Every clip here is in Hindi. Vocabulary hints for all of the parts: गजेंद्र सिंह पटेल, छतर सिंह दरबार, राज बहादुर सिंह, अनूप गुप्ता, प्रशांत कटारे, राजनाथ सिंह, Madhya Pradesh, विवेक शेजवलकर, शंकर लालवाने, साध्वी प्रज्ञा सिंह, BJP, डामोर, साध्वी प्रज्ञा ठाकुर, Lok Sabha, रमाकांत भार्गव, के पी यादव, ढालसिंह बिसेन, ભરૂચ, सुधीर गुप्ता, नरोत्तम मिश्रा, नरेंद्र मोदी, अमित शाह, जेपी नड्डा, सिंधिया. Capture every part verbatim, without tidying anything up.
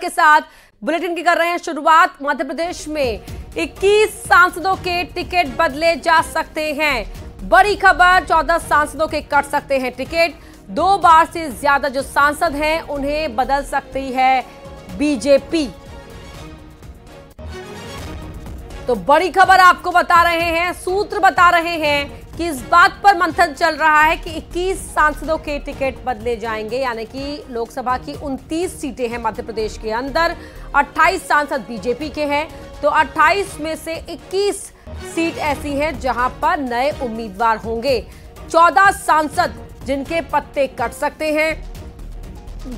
के साथ बुलेटिन की कर रहे हैं शुरुआत। मध्य प्रदेश में इक्कीस सांसदों के टिकट बदले जा सकते हैं। बड़ी खबर, चौदह सांसदों के कट सकते हैं टिकट। दो बार से ज्यादा जो सांसद हैं उन्हें बदल सकती है बीजेपी। तो बड़ी खबर आपको बता रहे हैं, सूत्र बता रहे हैं कि इस बात पर मंथन चल रहा है कि इक्कीस सांसदों के टिकट बदले जाएंगे, यानी कि लोकसभा की उनतीस सीटें हैं मध्य प्रदेश के अंदर। अट्ठाईस सांसद बीजेपी के हैं, तो अट्ठाईस में से इक्कीस सीट ऐसी है जहां पर नए उम्मीदवार होंगे। चौदह सांसद जिनके पत्ते कट सकते हैं,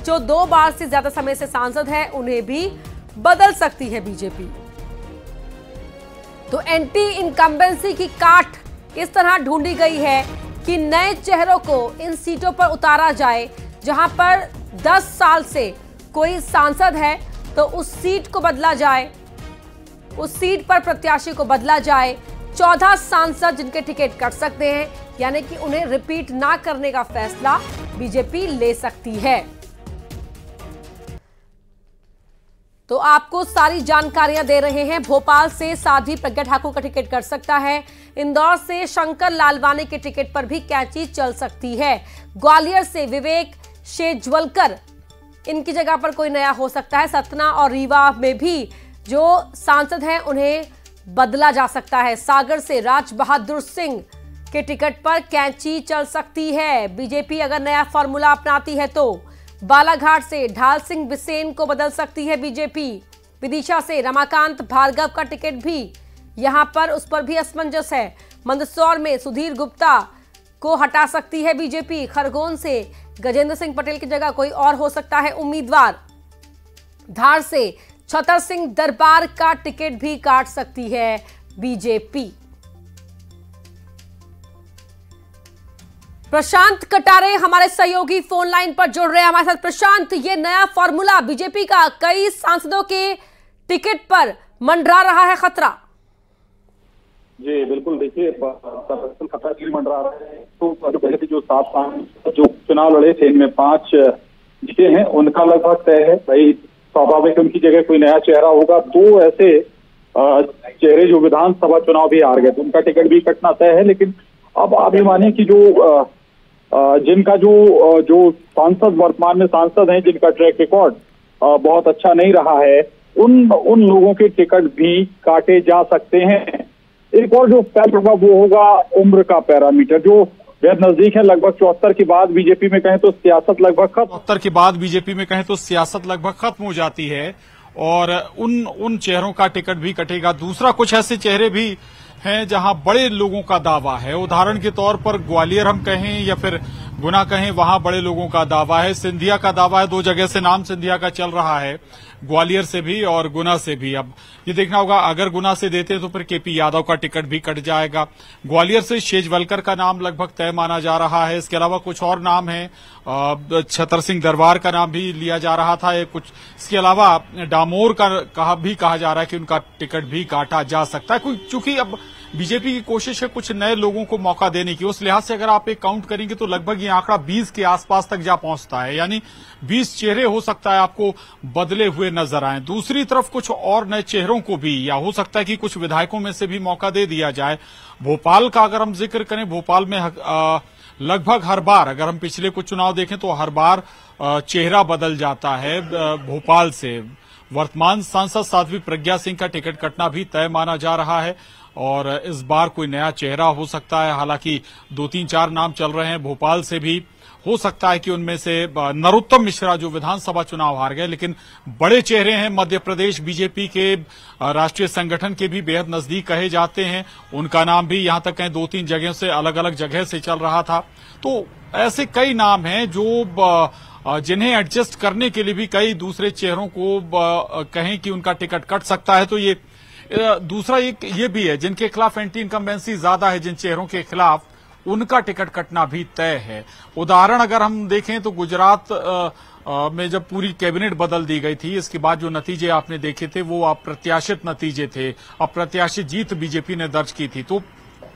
जो दो बार से ज्यादा समय से सांसद हैं उन्हें भी बदल सकती है बीजेपी। तो एंटी इनकम्बेंसी की काट इस तरह ढूंढी गई है कि नए चेहरों को इन सीटों पर उतारा जाए जहां पर दस साल से कोई सांसद है, तो उस सीट को बदला जाए, उस सीट पर प्रत्याशी को बदला जाए। चौदह सांसद जिनके टिकट कट सकते हैं, यानी कि उन्हें रिपीट ना करने का फैसला बीजेपी ले सकती है। तो आपको सारी जानकारियां दे रहे हैं। भोपाल से साध्वी प्रज्ञा ठाकुर का टिकट कट सकता है। इंदौर से शंकर लालवाने के टिकट पर भी कैंची चल सकती है। ग्वालियर से विवेक शेजवलकर, इनकी जगह पर कोई नया हो सकता है। सतना और रीवा में भी जो सांसद हैं उन्हें बदला जा सकता है। सागर से राज बहादुर सिंह के टिकट पर कैंची चल सकती है बीजेपी अगर नया फॉर्मूला अपनाती है तो। बालाघाट से ढालसिंह बिसेन को बदल सकती है बीजेपी। विदिशा से रमाकांत भार्गव का टिकट भी, यहां पर उस पर भी असमंजस है। मंदसौर में सुधीर गुप्ता को हटा सकती है बीजेपी। खरगोन से गजेंद्र सिंह पटेल की जगह कोई और हो सकता है उम्मीदवार। धार से छतर सिंह दरबार का टिकट भी काट सकती है बीजेपी। प्रशांत कटारे हमारे सहयोगी फोन लाइन पर जुड़ रहे हैं हमारे साथ। प्रशांत, ये नया फॉर्मूला बीजेपी का कई सांसदों के टिकट पर मंडरा रहा है खतरा। जी बिल्कुल, देखिए खतरा क्यों मंडरा रहा है तो पहले भी जो सात सांसद जो चुनाव लड़े थे, इनमें पांच जीते हैं, उनका लगभग तय है। भाई स्वाभाविक उनकी जगह कोई नया चेहरा होगा। दो ऐसे चेहरे जो विधानसभा चुनाव भी हार गए तो उनका टिकट भी कटना तय है। लेकिन अब आप ये माने कि जो जिनका जो जो सांसद वर्तमान में सांसद हैं, जिनका ट्रैक रिकॉर्ड बहुत अच्छा नहीं रहा है, उन उन लोगों के टिकट भी काटे जा सकते हैं। एक और जो फैक्टर होगा वो होगा उम्र का पैरामीटर, जो बेहद नजदीक है। लगभग चौहत्तर के बाद बीजेपी में कहें तो सियासत लगभग खत्म चौहत्तर के बाद बीजेपी में कहें तो सियासत लगभग खत्म हो जाती है और उन उन चेहरों का टिकट भी कटेगा। दूसरा, कुछ ऐसे चेहरे भी हैं जहां बड़े लोगों का दावा है। उदाहरण के तौर पर ग्वालियर हम कहें या फिर गुना कहें, वहां बड़े लोगों का दावा है। सिंधिया का दावा है, दो जगह से नाम सिंधिया का चल रहा है, ग्वालियर से भी और गुना से भी। अब ये देखना होगा, अगर गुना से देते तो फिर के पी यादव का टिकट भी कट जाएगा। ग्वालियर से शेजवलकर का नाम लगभग तय माना जा रहा है। इसके अलावा कुछ और नाम है, छतर सिंह दरबार का नाम भी लिया जा रहा था कुछ। इसके अलावा डामोर का कहा भी कहा जा रहा है कि उनका टिकट भी काटा जा सकता है। चूंकि अब बीजेपी की कोशिश है कुछ नए लोगों को मौका देने की, उस लिहाज से अगर आप एक काउंट करेंगे तो लगभग ये आंकड़ा बीस के आसपास तक जा पहुंचता है, यानी बीस चेहरे हो सकता है आपको बदले हुए नजर आए। दूसरी तरफ कुछ और नए चेहरों को भी, या हो सकता है कि कुछ विधायकों में से भी मौका दे दिया जाए। भोपाल का अगर हम जिक्र करें, भोपाल में लगभग हर बार, अगर हम पिछले कुछ चुनाव देखें तो हर बार चेहरा बदल जाता है भोपाल से। वर्तमान सांसद साध्वी प्रज्ञा सिंह का टिकट कटना भी तय माना जा रहा है और इस बार कोई नया चेहरा हो सकता है। हालांकि दो तीन चार नाम चल रहे हैं भोपाल से भी, हो सकता है कि उनमें से नरोत्तम मिश्रा जो विधानसभा चुनाव हार गए, लेकिन बड़े चेहरे हैं मध्य प्रदेश बीजेपी के, राष्ट्रीय संगठन के भी बेहद नजदीक कहे जाते हैं, उनका नाम भी यहां तक कहीं दो तीन जगह से, अलग अलग जगह से चल रहा था। तो ऐसे कई नाम हैं जो जिन्हें एडजस्ट करने के लिए भी कई दूसरे चेहरों को कहें कि उनका टिकट कट सकता है। तो ये दूसरा एक ये भी है, जिनके खिलाफ एंटी इनकम्बेंसी ज्यादा है, जिन चेहरों के खिलाफ, उनका टिकट कटना भी तय है। उदाहरण अगर हम देखें तो गुजरात में जब पूरी कैबिनेट बदल दी गई थी, इसके बाद जो नतीजे आपने देखे थे वो अप्रत्याशित नतीजे थे, अप्रत्याशित जीत बीजेपी ने दर्ज की थी। तो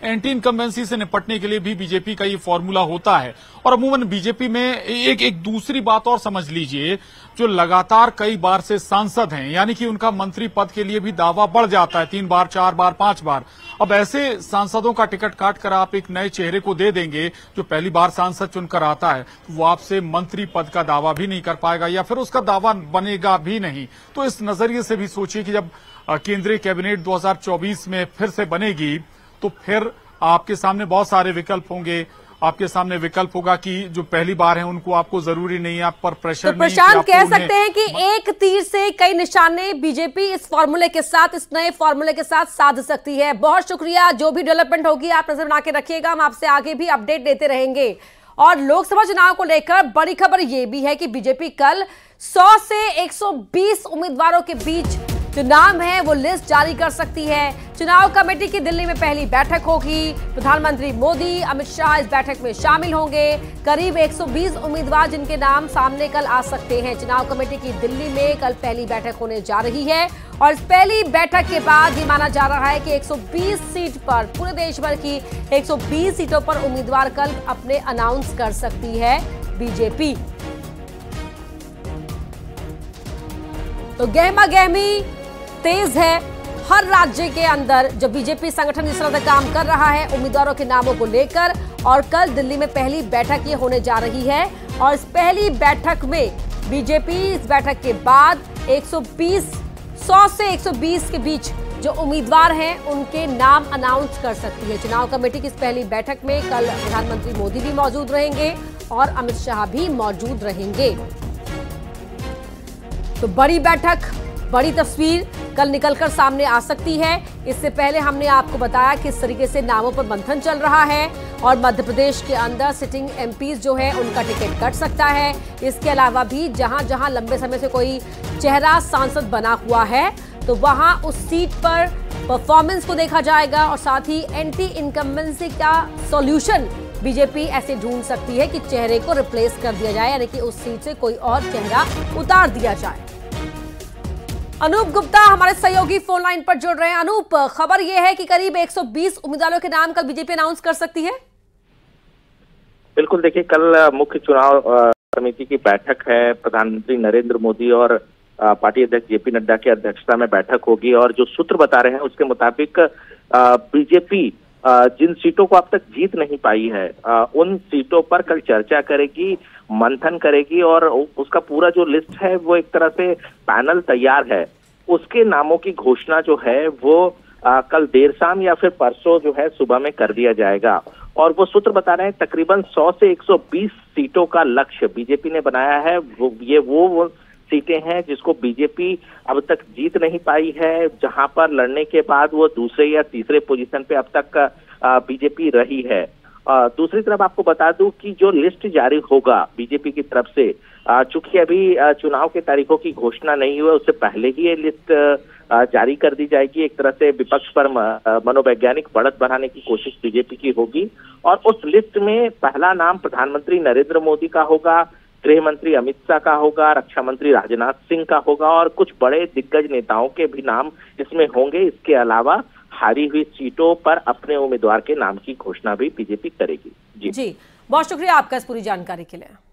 एंटी इनकम्बेंसी से निपटने के लिए भी बीजेपी का ये फॉर्मूला होता है। और अमूमन बीजेपी में एक एक दूसरी बात और समझ लीजिए, जो लगातार कई बार से सांसद हैं, यानी कि उनका मंत्री पद के लिए भी दावा बढ़ जाता है, तीन बार चार बार पांच बार। अब ऐसे सांसदों का टिकट काटकर आप एक नए चेहरे को दे देंगे जो पहली बार सांसद चुनकर आता है, तो वो आपसे मंत्री पद का दावा भी नहीं कर पाएगा या फिर उसका दावा बनेगा भी नहीं। तो इस नजरिए से भी सोचिए कि जब केंद्रीय कैबिनेट दो हज़ार चौबीस में फिर से बनेगी तो फिर आपके सामने बहुत सारे विकल्प होंगे। आपके सामने विकल्प होगा कि जो पहली बार है उनको आपको जरूरी नहीं है, आप पर प्रेशर तो नहीं। प्रशांत कह सकते हैं कि एक तीर से कई निशाने बीजेपी इस फॉर्मूले के साथ, इस नए फॉर्मूले के साथ साध सकती है। बहुत शुक्रिया। जो भी डेवलपमेंट होगी आप नजर बना के रखिएगा, हम आपसे आगे भी अपडेट देते रहेंगे। और लोकसभा चुनाव को लेकर बड़ी खबर ये भी है कि बीजेपी कल सौ से एक सौ बीस उम्मीदवारों के बीच जो नाम है वो लिस्ट जारी कर सकती है। चुनाव कमेटी की दिल्ली में पहली बैठक होगी। प्रधानमंत्री मोदी, अमित शाह इस बैठक में शामिल होंगे। करीब एक सौ बीस उम्मीदवार जिनके नाम सामने कल आ सकते हैं। चुनाव कमेटी की दिल्ली में कल पहली बैठक होने जा रही है और इस पहली बैठक के बाद ये माना जा रहा है कि एक सौ बीस सीट पर, पूरे देश भर की एक सौ बीस सीटों पर उम्मीदवार कल अपने अनाउंस कर सकती है बीजेपी। तो गहमा गहमी तेज है हर राज्य के अंदर। जब बीजेपी संगठन जिस तरह से काम कर रहा है उम्मीदवारों के नामों को लेकर, और कल दिल्ली में पहली बैठक ये होने जा रही है और इस पहली बैठक में बीजेपी इस बैठक के बाद एक सौ बीस सौ से एक सौ बीस के बीच जो उम्मीदवार हैं उनके नाम अनाउंस कर सकती है। चुनाव कमेटी की इस पहली बैठक में कल प्रधानमंत्री मोदी भी मौजूद रहेंगे और अमित शाह भी मौजूद रहेंगे। तो बड़ी बैठक, बड़ी तस्वीर कल निकलकर सामने आ सकती है। इससे पहले हमने आपको बताया किस तरीके से नामों पर मंथन चल रहा है और मध्य प्रदेश के अंदर सिटिंग एमपीज जो है उनका टिकट कट सकता है। इसके अलावा भी जहां जहां लंबे समय से कोई चेहरा सांसद बना हुआ है तो वहां उस सीट पर परफॉर्मेंस को देखा जाएगा और साथ ही एंटी इनकम्बेंसी का सॉल्यूशन बीजेपी ऐसे ढूंढ सकती है कि चेहरे को रिप्लेस कर दिया जाए, यानी कि उस सीट से कोई और चेहरा उतार दिया जाए। अनूप गुप्ता हमारे सहयोगी फोन लाइन पर जुड़ रहे हैं। अनूप, खबर यह है कि करीब एक सौ बीस उम्मीदवारों के नाम कल बीजेपी अनाउंस कर सकती है। बिल्कुल, देखिए कल मुख्य चुनाव समिति की बैठक है। प्रधानमंत्री नरेंद्र मोदी और पार्टी अध्यक्ष जेपी नड्डा की अध्यक्षता में बैठक होगी और जो सूत्र बता रहे हैं उसके मुताबिक बीजेपी जिन सीटों को अब तक जीत नहीं पाई है उन सीटों पर कल चर्चा करेगी, मंथन करेगी और उसका पूरा जो लिस्ट है वो एक तरह से पैनल तैयार है। उसके नामों की घोषणा जो है वो कल देर शाम या फिर परसों जो है सुबह में कर दिया जाएगा। और वो सूत्र बता रहे हैं तकरीबन सौ से एक सौ बीस सीटों का लक्ष्य बीजेपी ने बनाया है। वो ये वो, वो सीटें हैं जिसको बीजेपी अब तक जीत नहीं पाई है, जहां पर लड़ने के बाद वो दूसरे या तीसरे पोजीशन पे अब तक बीजेपी रही है। दूसरी तरफ आपको बता दूं कि जो लिस्ट जारी होगा बीजेपी की तरफ से, चूंकि अभी चुनाव के तारीखों की घोषणा नहीं हुई, उससे पहले ही ये लिस्ट जारी कर दी जाएगी। एक तरह से विपक्ष पर मनोवैज्ञानिक बढ़त बढ़ाने की कोशिश बीजेपी की होगी और उस लिस्ट में पहला नाम प्रधानमंत्री नरेंद्र मोदी का होगा, गृह मंत्री अमित शाह का होगा, रक्षा मंत्री राजनाथ सिंह का होगा और कुछ बड़े दिग्गज नेताओं के भी नाम इसमें होंगे। इसके अलावा हारी हुई सीटों पर अपने उम्मीदवार के नाम की घोषणा भी बीजेपी करेगी। जी जी, बहुत शुक्रिया आपका इस पूरी जानकारी के लिए।